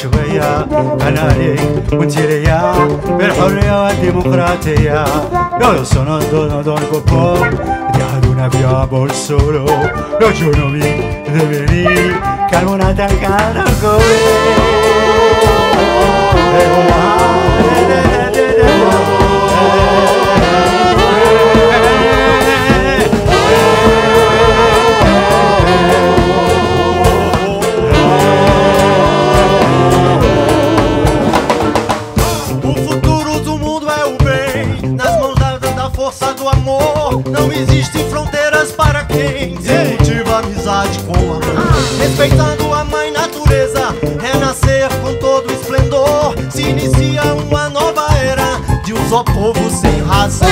شوية أنا عليك وانتي ليا بالحرية والديمقراطية لو صنع دون دون كوبوب يهدون بيا بولسولو لو جنوبي دبيني كالمونة تلقانا قوي Não existe fronteiras para quem cultiva amizade com a respeitando a mãe natureza, renascer com todo esplendor, se inicia uma nova era de um só povo sem razão.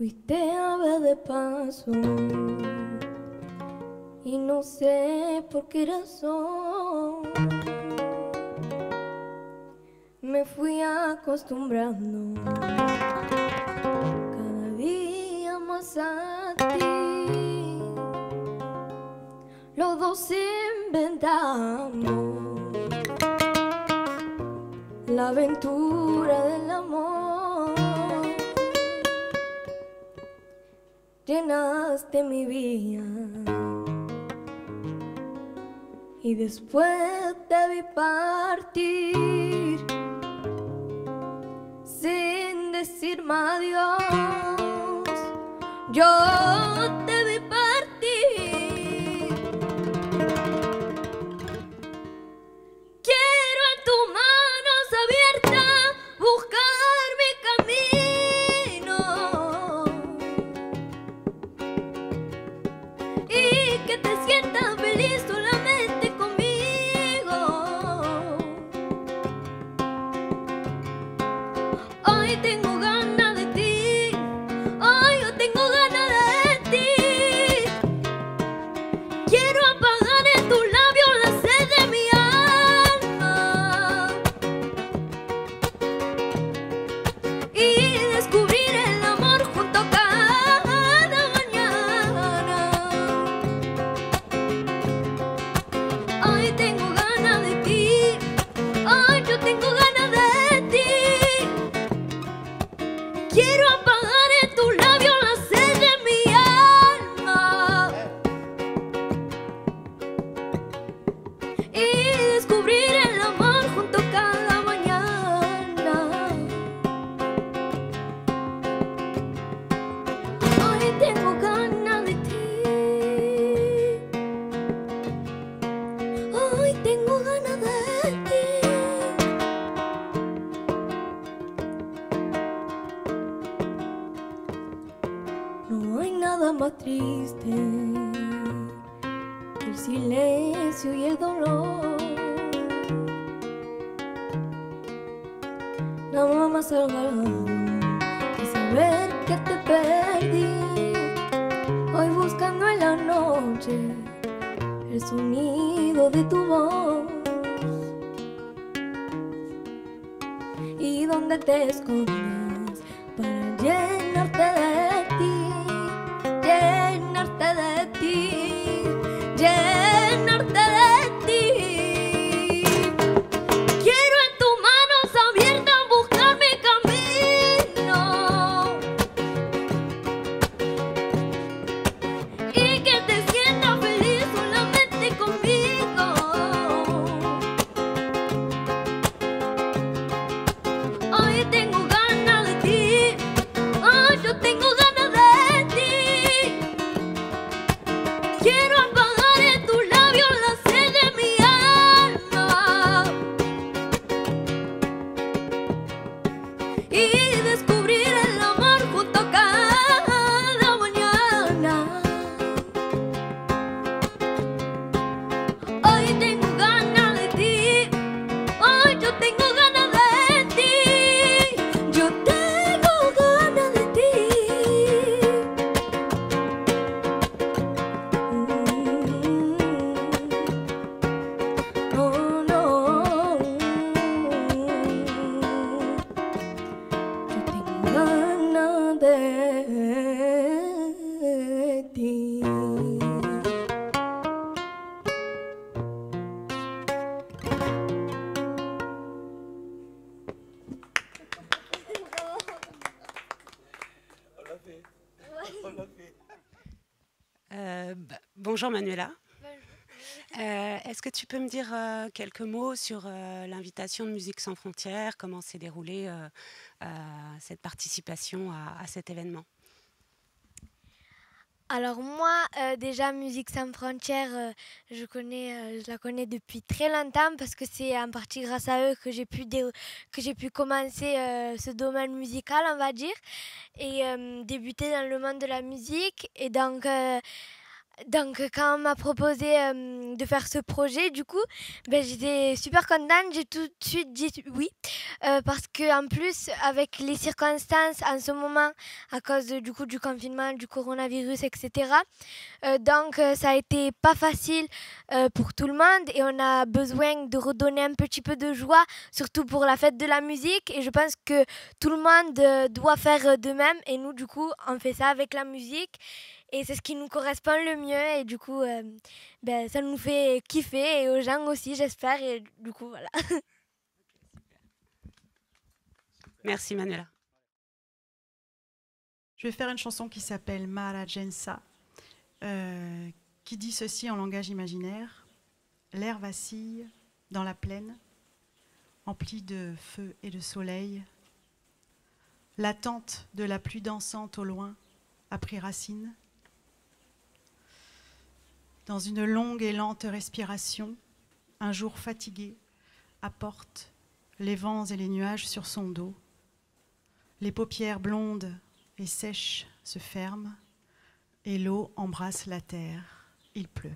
fuiste a ver de paso y no sé por qué razón me fui acostumbrando cada día más a ti. Los dos inventamos la aventura del amor. Llenaste mi vida y después te vi partir sin decirme adiós. Yo te vi partir. Quiero en tus manos abiertas buscar mi camino y que te sientas feliz solamente. Tengo ganas de ti, hoy yo tengo ganas de ti. Quiero apagar en tus labios la sed de mi alma y descubrir el amor junto cada mañana. Hoy tengo ganas de ti, hoy yo tengo ganas. Quiero apagar en tus labios la sed de mi alma y descubrir el amor junto cada mañana. Hoy tengo ganas de ti, hoy tengo ganas de ti. Nada más triste que el silencio y el dolor. Nada más salvado que saber que te perdí. Hoy buscando en la noche el sonido de tu voz. Y donde te escondes para llenarte de ti. Llenarte de ti, llenarte de ti. Quiero en tus manos abiertas buscar mi camino y que te sientas feliz solamente conmigo. Hoy tengo ganas de ti, hoy yo tengo ganas. Quiero apagar en tus labios la sed de mi alma y descubrir el amor junto cada mañana. Hoy tengo ganas de ti, hoy yo tengo ganas de ti. Yo tengo ganas de ti. Bonjour Manuela. Est-ce que tu peux me dire quelques mots sur l'invitation de Musique Sans Frontières? Comment s'est déroulée cette participation à cet événement? Alors moi, déjà Musique Sans Frontières, je la connais depuis très longtemps parce que c'est en partie grâce à eux que j'ai pu commencer ce domaine musical, on va dire, et débuter dans le monde de la musique. Et donc Donc quand on m'a proposé de faire ce projet, du coup, j'étais super contente, j'ai tout de suite dit oui. Parce qu'en plus, avec les circonstances en ce moment, à cause du coup du confinement, du coronavirus, etc. Donc ça a été pas facile pour tout le monde et on a besoin de redonner un petit peu de joie, surtout pour la fête de la musique. Et je pense que tout le monde doit faire de même et nous, du coup, on fait ça avec la musique. Et c'est ce qui nous correspond le mieux et du coup, ça nous fait kiffer et aux gens aussi, j'espère. Et du coup, voilà. Merci Manuela. Je vais faire une chanson qui s'appelle Mahra Gensa, qui dit ceci en langage imaginaire. L'air vacille dans la plaine, emplie de feu et de soleil. L'attente de la pluie dansante au loin a pris racine. Dans une longue et lente respiration, un jour fatigué apporte les vents et les nuages sur son dos. Les paupières blondes et sèches se ferment et l'eau embrasse la terre. Il pleut.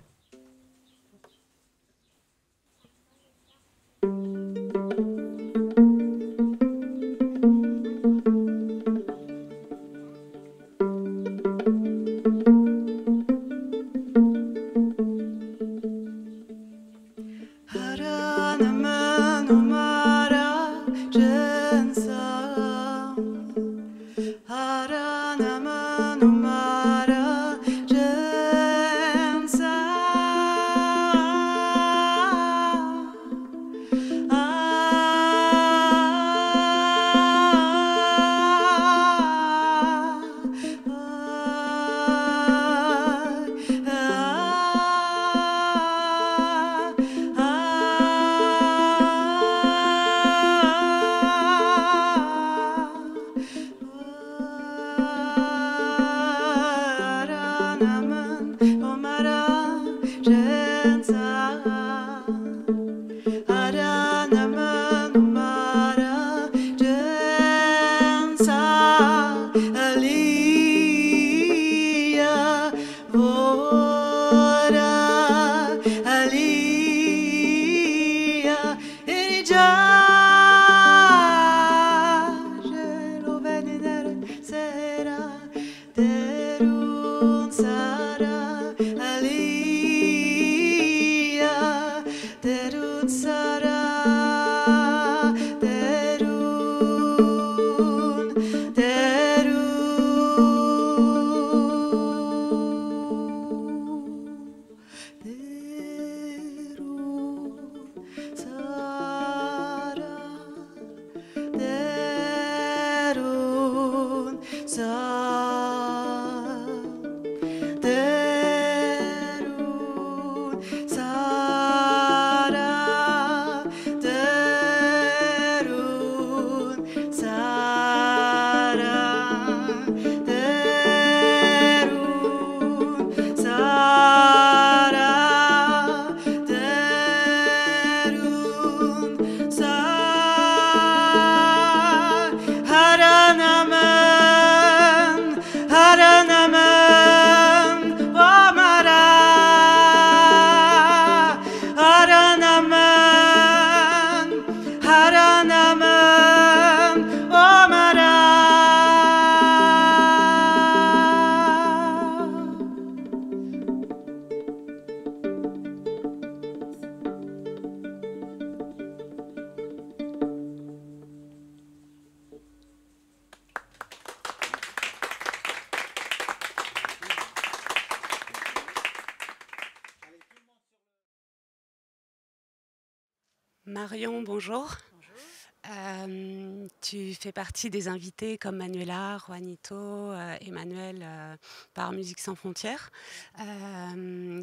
Marion, bonjour. Tu fais partie des invités comme Manuela, Juanito, Emmanuel par Musique Sans Frontières.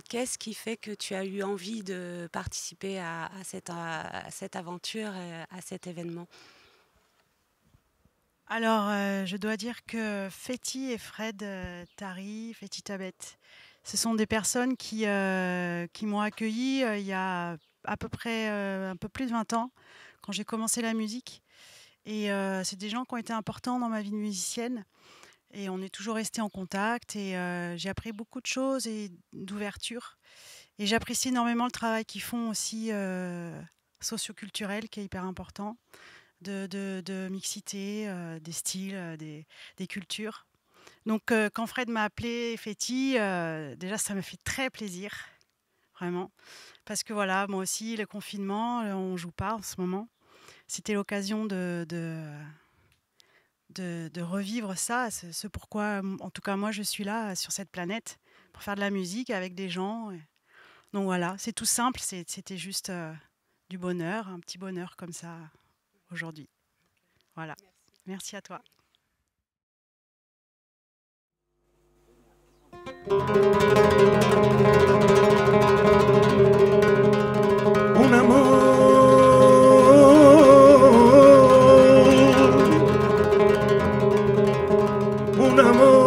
Qu'est-ce qui fait que tu as eu envie de participer à cette aventure, à cet événement? Alors, je dois dire que Fethi et Fred Tari, Fethi Tabet, ce sont des personnes qui m'ont accueillie il y a à peu près un peu plus de 20 ans quand j'ai commencé la musique, et c'est des gens qui ont été importants dans ma vie musicienne Et on est toujours resté en contact et j'ai appris beaucoup de choses et d'ouverture. Et j'apprécie énormément le travail qu'ils font aussi socioculturel, qui est hyper important, de mixité, des styles, des cultures. Donc quand Fred m'a appelé Fethi, déjà ça m'a fait très plaisir, vraiment. Parce que voilà, moi aussi, le confinement, on ne joue pas en ce moment. C'était l'occasion de revivre ça, ce pourquoi, en tout cas moi, je suis là sur cette planète, pour faire de la musique avec des gens. Donc voilà, c'est tout simple, c'était juste du bonheur, un petit bonheur comme ça aujourd'hui. Voilà, merci à toi. Mon amour, mon amour.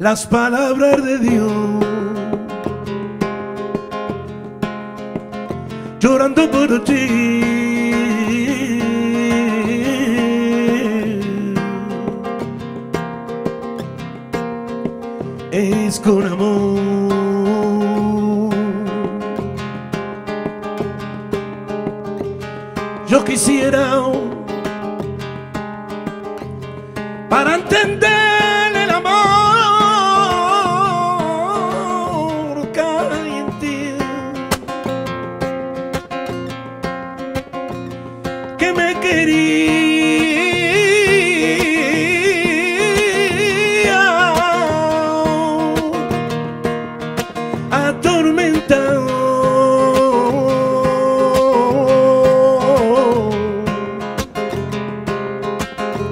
Las palabras de Dios, llorando por ti, es con amor. Yo quisiera para entender.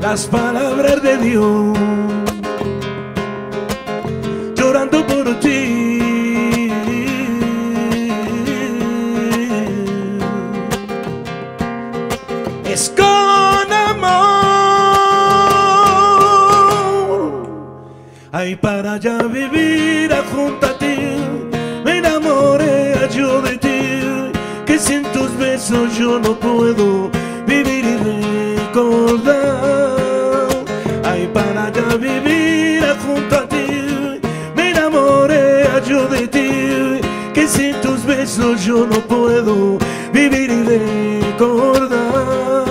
Las palabras de Dios, llorando por ti, es con amor. Ay, para ya vivir junto a ti, me enamoré yo de ti, que sin tus besos yo no puedo vivir y recordar. Para ya vivir junto a ti, me enamoré yo de ti, que sin tus besos yo no puedo vivir y recordar.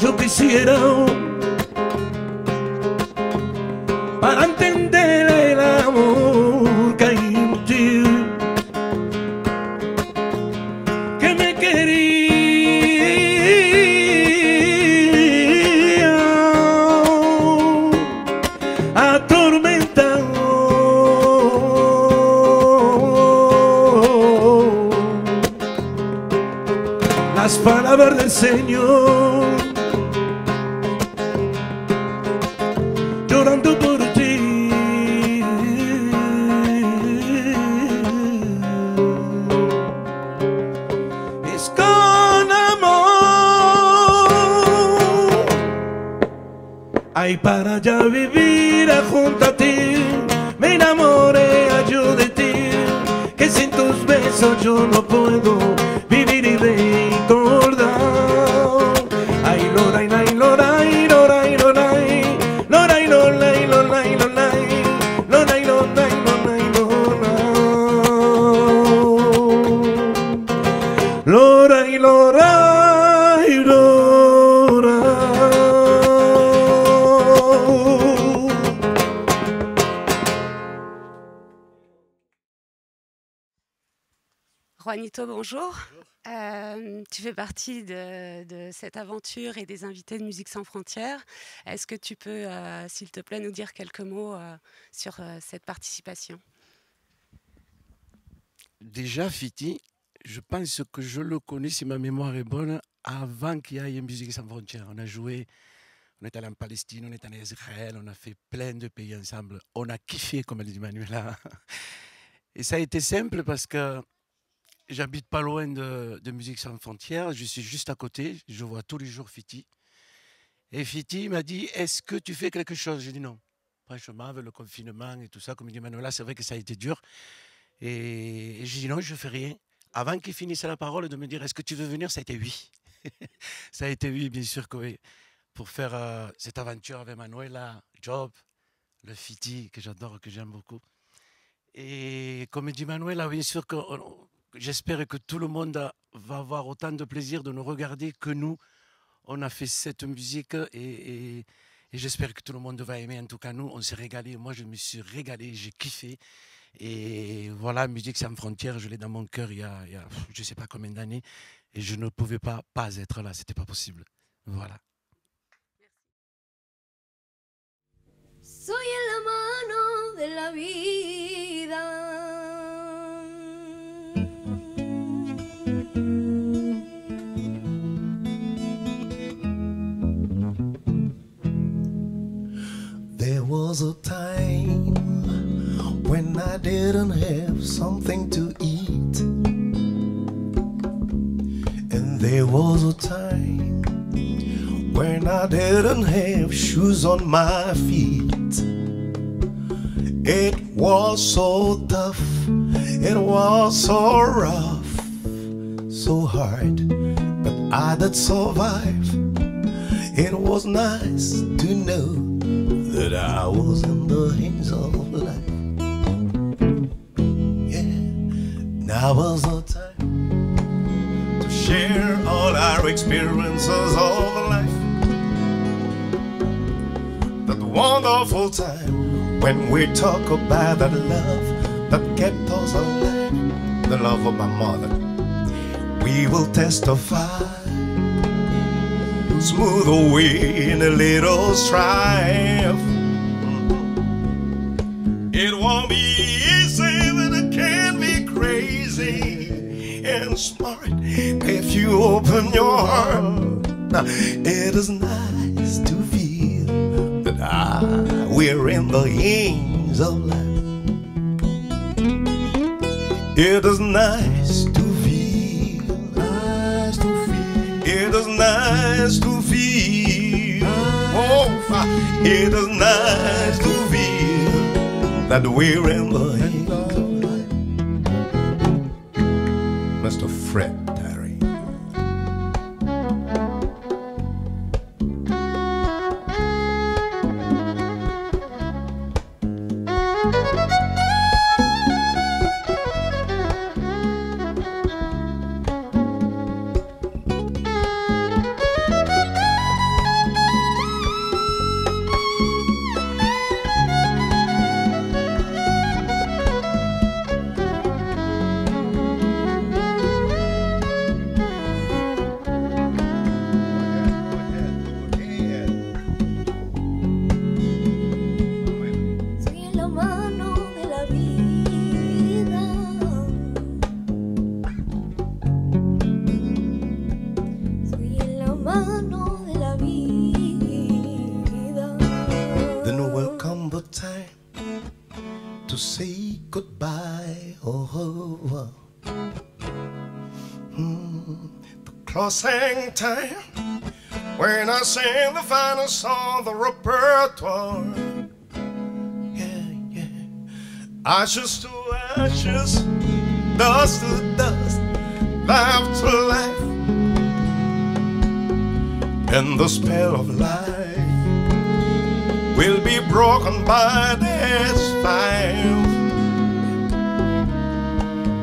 Yo quisiera para entender el amor que hay en ti, que me querías. Palabras del Señor, llorando por ti, es con amor. Ay, para ya vivir junto a ti, me enamoré yo de ti, que sin tus besos yo no puedo vivir y recordar. Ay, loray, loray, loray, loray, loray, loray, loray, loray, loray, loray, loray, loray, loray, loray. Juanito, bonjour. Tu fais partie de cette aventure et des invités de Musique Sans Frontières. Est-ce que tu peux, s'il te plaît, nous dire quelques mots sur cette participation? Déjà, Fethi, je pense que je le connais, si ma mémoire est bonne, avant qu'il y ait Musique Sans Frontières. On a joué On est allé en Palestine, on est allé en Israël, on a fait plein de pays ensemble. On a kiffé, comme elle dit Manuela. Et ça a été simple parce que j'habite pas loin de Musique Sans Frontières. Je suis juste à côté. Je vois tous les jours Fethi. Et Fethi m'a dit, est-ce que tu fais quelque chose? J'ai dit non. Franchement, avec le confinement et tout ça, comme dit Manuela, c'est vrai que ça a été dur. Et j'ai dit non, je ne fais rien. Avant qu'il finisse la parole de me dire, est-ce que tu veux venir? Ça a été oui. Ça a été oui, bien sûr que oui. Pour faire cette aventure avec Manuela, Djob, le Fethi, que j'adore, que j'aime beaucoup. Et comme dit Manuela, bien sûr que j'espère que tout le monde va avoir autant de plaisir de nous regarder que nous. On a fait cette musique et j'espère que tout le monde va aimer. En tout cas, nous, on s'est régalé. Moi, je me suis régalé, j'ai kiffé. Et voilà, Musique Sans Frontières, je l'ai dans mon cœur il y a je ne sais pas combien d'années. Et je ne pouvais pas être là, ce n'était pas possible. Voilà. Soy en la mano de la vida. There was a time when I didn't have something to eat, and there was a time when I didn't have shoes on my feet. It was so tough, it was so rough, so hard, but I did survive. It was nice to know that I was in the hands of life. Yeah, now was the time to share all our experiences of life. That wonderful time when we talk about that love that kept us alive, the love of my mother. We will testify, smooth away in a little strife. It won't be easy, but it can be crazy and smart if you open your heart. Now, it is nice to feel that we're in the hands of life. It is nice to feel, nice to feel. It is nice to feel. Oh, it is nice to feel that we're in the hands of life. Mr. Fred Tari. Sing time when I sing the final song, the repertoire. Yeah, yeah. Ashes to ashes, dust to dust, life to life. And the spell of life will be broken by this fire.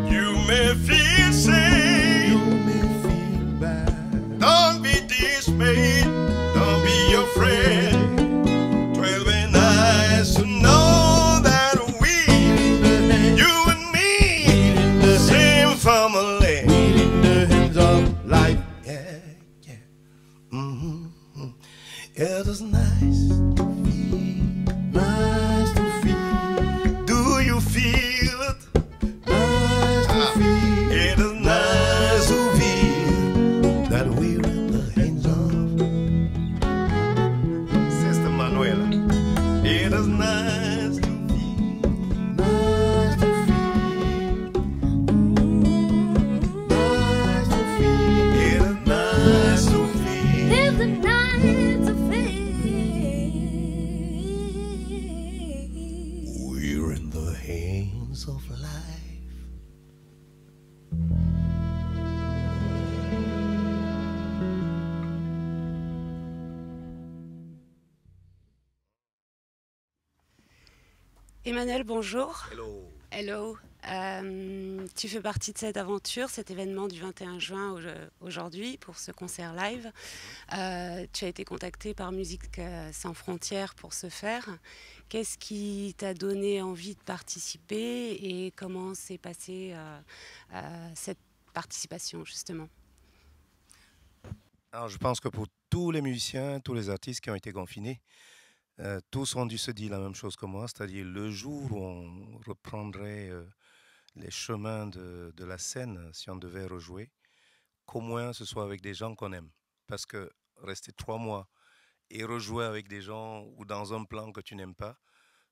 You may feel sick. Don't be dismayed, don't be afraid. 'Twill be nice to know that we, you and me, same family. In the hands of life. Yeah, yeah. Mm-hmm. It is nice to feel, nice to feel. Do you feel it? Nice to feel. It is nice to feel that we're in the hands of Emmanuel, bonjour. Hello. Hello. Tu fais partie de cette aventure, cet événement du 21 juin aujourd'hui pour ce concert live. Tu as été contacté par Musique Sans Frontières pour ce faire. Qu'est-ce qui t'a donné envie de participer et comment s'est passée cette participation justement? Alors, je pense que pour tous les musiciens, tous les artistes qui ont été confinés, tous ont dû se dire la même chose que moi, c'est-à-dire le jour où on reprendrait les chemins de la scène, si on devait rejouer, qu'au moins ce soit avec des gens qu'on aime. Parce que rester 3 mois et rejouer avec des gens ou dans un plan que tu n'aimes pas,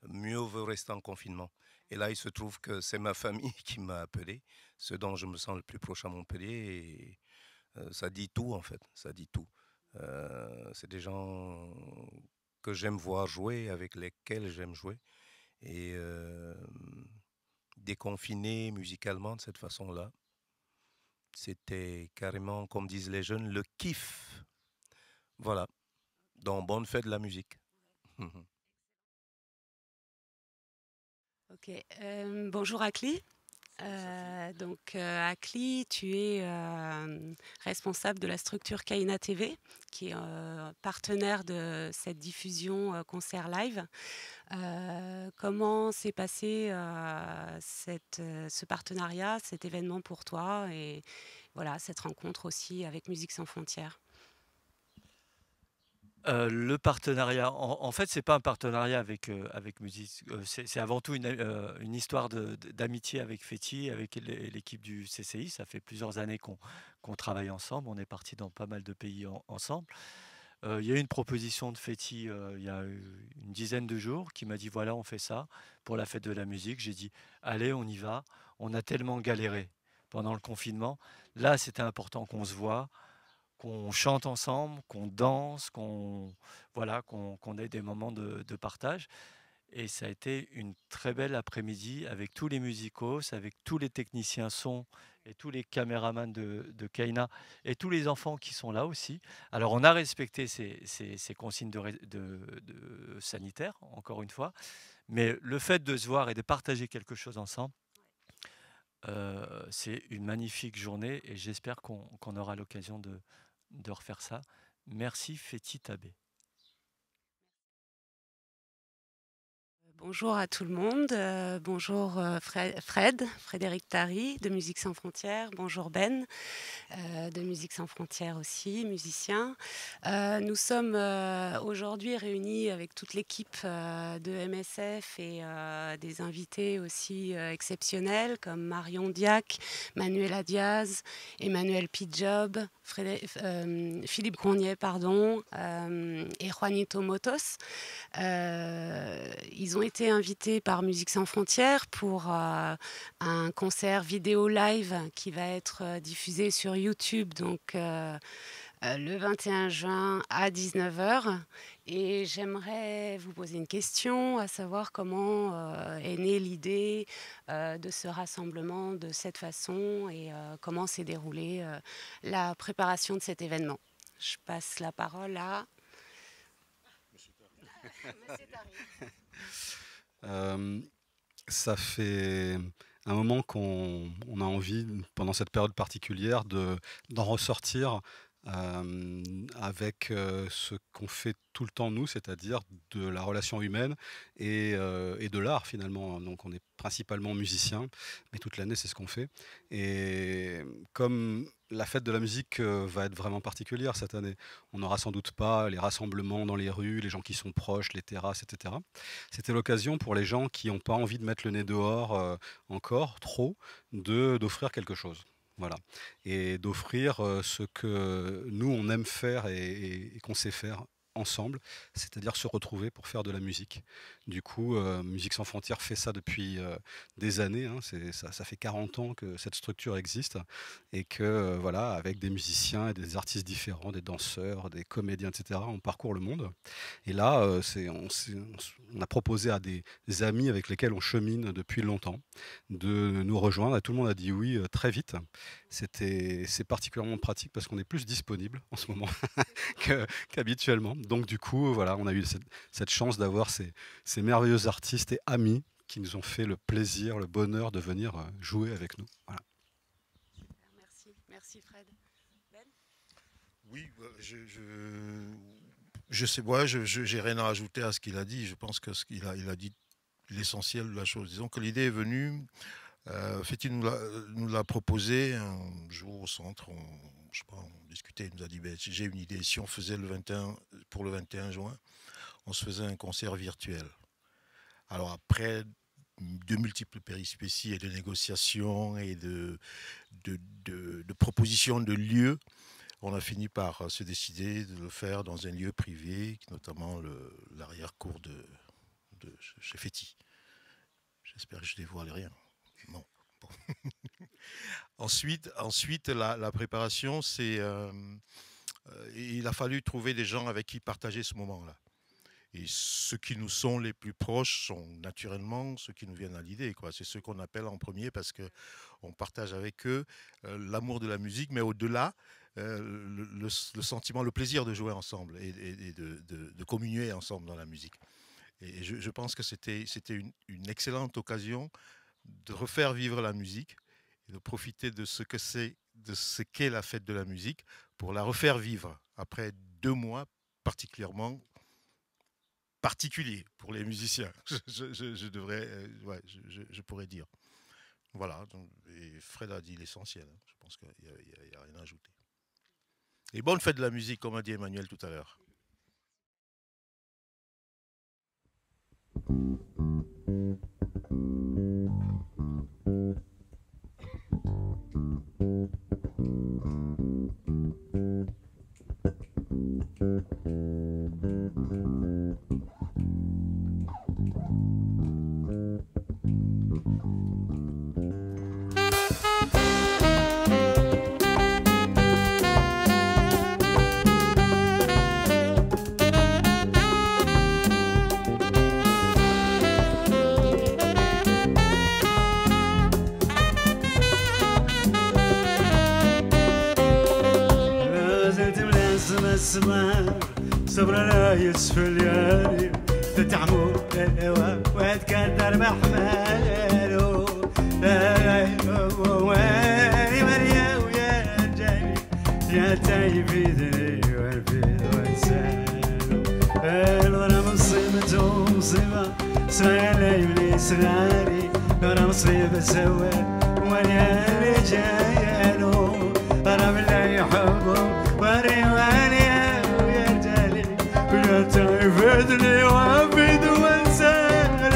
mieux vaut rester en confinement. Et là, il se trouve que c'est ma famille qui m'a appelé, ce dont je me sens le plus proche à Montpellier. Et, ça dit tout en fait, ça dit tout. C'est des gens que j'aime voir jouer, avec lesquels j'aime jouer, et déconfiner musicalement de cette façon-là, c'était carrément, comme disent les jeunes, le kiff. Voilà, donc bonne fête de la musique. Ok, bonjour Akli. Akli, tu es responsable de la structure Kaina TV, qui est partenaire de cette diffusion concert live. Comment s'est passé ce partenariat, cet événement pour toi et voilà, cette rencontre aussi avec Musique Sans Frontières? Le partenariat, en fait, c'est pas un partenariat avec Musique. C'est avant tout une histoire d'amitié avec Fethi, avec l'équipe du CCI. Ça fait plusieurs années qu'on travaille ensemble. On est parti dans pas mal de pays ensemble. Il y a eu une proposition de Fethi il y a une dizaine de jours qui m'a dit voilà, on fait ça pour la fête de la musique. J'ai dit allez, on y va. On a tellement galéré pendant le confinement. Là, c'était important qu'on se voit, qu'on chante ensemble, qu'on danse, qu'on ait des moments de partage. Et ça a été une très belle après-midi avec tous les musicos, avec tous les techniciens son et tous les caméramans de Kaina et tous les enfants qui sont là aussi. Alors on a respecté ces consignes de sanitaires, encore une fois, mais le fait de se voir et de partager quelque chose ensemble, c'est une magnifique journée et j'espère qu'on aura l'occasion de refaire ça. Merci Fethi Tabet. Bonjour à tout le monde. Bonjour Frédéric Tari de Musique Sans Frontières. Bonjour Ben de Musique Sans Frontières aussi, musicien. Nous sommes aujourd'hui réunis avec toute l'équipe de MSF et des invités aussi exceptionnels comme Marion Diaques, Manuela Diaz, Emmanuel Pi Djob, Philippe Grongnet et Juanito Motos. Ils ont été invités par Musique Sans Frontières pour un concert vidéo live qui va être diffusé sur YouTube donc le 21 juin à 19 h. Et j'aimerais vous poser une question, à savoir comment est née l'idée de ce rassemblement de cette façon et comment s'est déroulée la préparation de cet événement. Je passe la parole à Monsieur Tari. Monsieur Tari. Ça fait un moment qu'on a envie, pendant cette période particulière, d'en ressortir avec ce qu'on fait tout le temps nous, c'est-à-dire de la relation humaine et de l'art finalement. Donc on est principalement musicien, mais toute l'année c'est ce qu'on fait. Et comme la fête de la musique va être vraiment particulière cette année, on n'aura sans doute pas les rassemblements dans les rues, les gens qui sont proches, les terrasses, etc. C'était l'occasion pour les gens qui n'ont pas envie de mettre le nez dehors encore trop, d'offrir quelque chose. Voilà. Et d'offrir ce que nous, on aime faire et qu'on sait faire ensemble, c'est-à-dire se retrouver pour faire de la musique. Du coup, Musique Sans Frontières fait ça depuis des années. Hein. Ça fait 40 ans que cette structure existe et que, voilà, avec des musiciens et des artistes différents, des danseurs, des comédiens, etc., on parcourt le monde. Et là, on a proposé à des amis avec lesquels on chemine depuis longtemps de nous rejoindre. Et tout le monde a dit oui très vite. C'est particulièrement pratique parce qu'on est plus disponible en ce moment qu'habituellement. Donc du coup, voilà, on a eu cette chance d'avoir ces merveilleux artistes et amis qui nous ont fait le plaisir, le bonheur de venir jouer avec nous. Voilà. Merci, merci Fred. Ben ? Oui, je sais, moi, j'ai rien à ajouter à ce qu'il a dit. Je pense que ce qu'il a, il a dit l'essentiel de la chose. Disons que l'idée est venue. Fethi nous l'a proposé un jour au centre, je sais pas, on discutait, il nous a dit ben, j'ai une idée, si on faisait le 21, pour le 21 juin, on se faisait un concert virtuel. Alors après de multiples périspéties et de négociations et de propositions de lieux, on a fini par se décider de le faire dans un lieu privé, notamment l'arrière-cour de chez Fethi. J'espère que je ne dévoile rien. Non. Bon. ensuite, la préparation, c'est il a fallu trouver des gens avec qui partager ce moment-là. Et ceux qui nous sont les plus proches sont naturellement ceux qui nous viennent à l'idée. C'est ceux qu'on appelle en premier parce qu'on partage avec eux l'amour de la musique, mais au-delà, le sentiment, le plaisir de jouer ensemble et de communier ensemble dans la musique. Et je pense que c'était une excellente occasion de refaire vivre la musique et de profiter de ce que c'est, de ce qu'est la fête de la musique pour la refaire vivre après 2 mois particulièrement particuliers pour les musiciens. Je pourrais dire. Voilà. Donc, et Fred a dit l'essentiel. Hein. Je pense qu'il n'y a rien à ajouter. Et bonne fête de la musique, comme a dit Emmanuel tout à l'heure. صبرنايس في الليالي تتعمو الهوا واتكدر بحماله وي مريا ويا جاي يا تاي في ذني والبيض وانسانو الغرام مصيبته مصيبة سهلة يبلي صغاري الغرام مصيبة سوا وانا اللي جايانو أنا بالله يحبهم وريواني تعبدني وعبد وانساله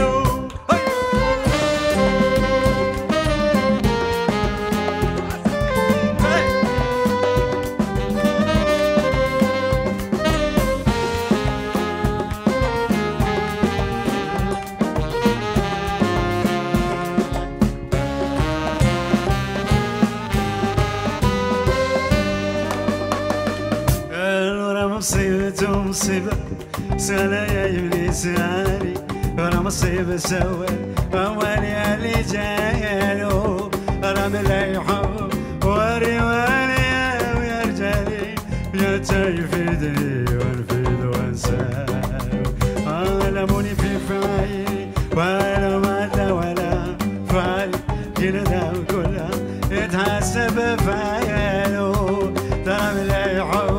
الورا مصيبته مصيبة سلا يا يبني سالي أنا مصيبة سوا أولي اللي جايلو أنا ملا يحب وريواني يا رجالي يا تايفيدي والفيد وانسالو أنا موني في فعلي ولا مادا ولا فعلي كل ده وكله يتحسب فعلو أنا ملا يحب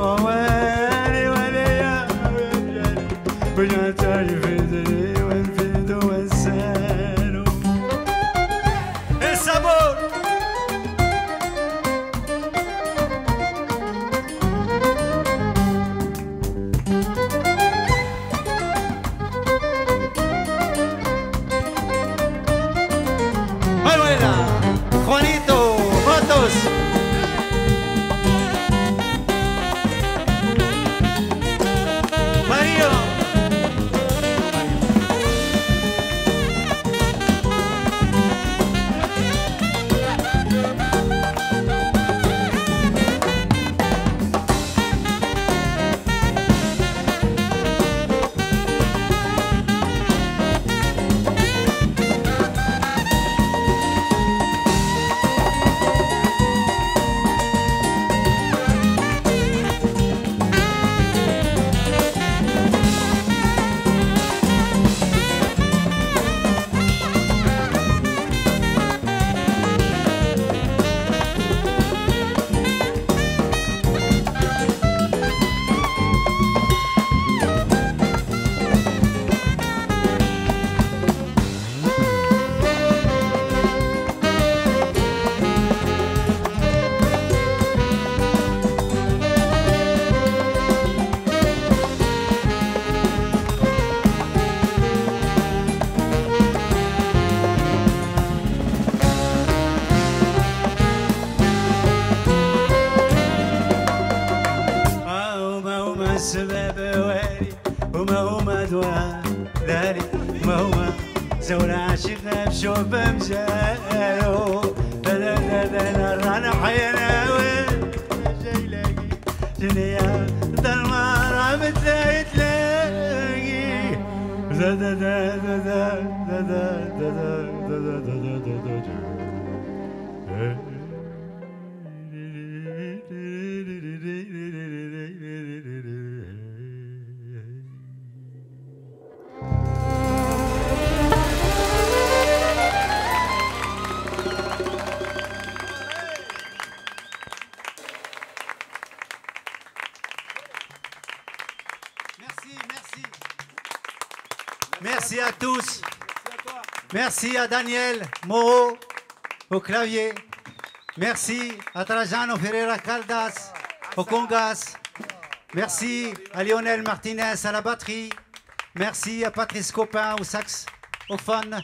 ويا تايفيدي والفيد وانسالو السابور السبابوالي وما دوار داري وما زول عاشقنا بشوف مجاله بلا رانا حيانا وين جاي لاقي دنيا ظلمة رابط لا يتلاقي دا دا دا دا دا دا دا دا دا دا دا Merci à tous. Merci à Daniel Moreau au clavier. Merci à Trajano Ferreira Caldas au congas. Merci à Lionel Martinez à la batterie. Merci à Patrice Coppin au saxophone.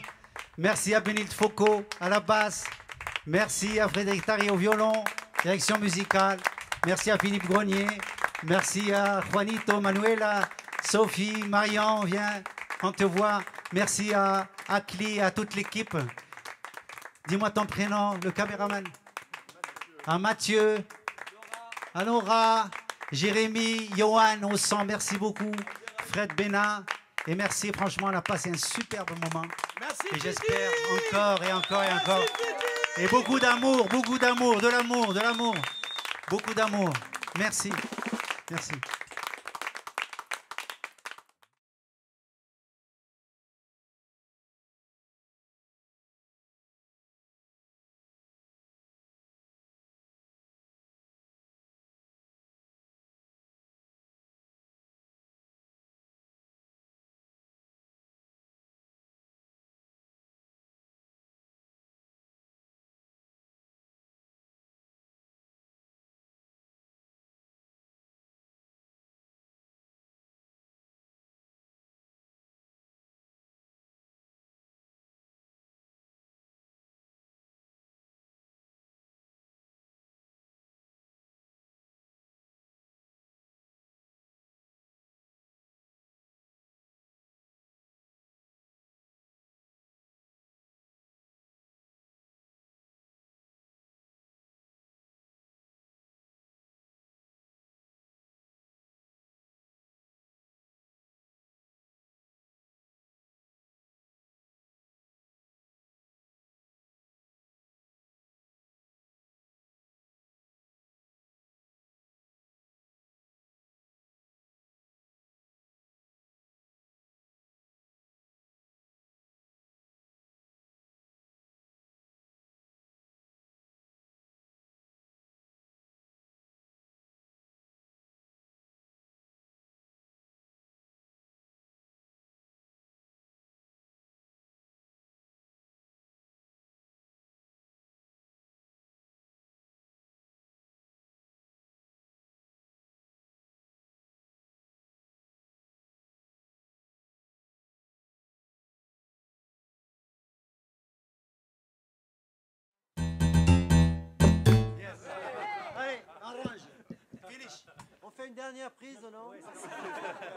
Merci à Benilde Foucault à la basse. Merci à Frédéric Tari au violon, direction musicale. Merci à Philippe Grongnet. Merci à Juanito, Manuela, Sophie, Marion, viens. On te voit. Merci à Akli, à toute l'équipe. Dis-moi ton prénom, le caméraman. À Mathieu, à Laura, Jérémy, Johan, au sang, merci beaucoup. Fred Bénin, et merci, franchement, on a passé un superbe moment. Merci. Et j'espère encore et encore et encore. Et beaucoup d'amour, de l'amour, de l'amour. Beaucoup d'amour. Merci. Merci. Une dernière prise, non?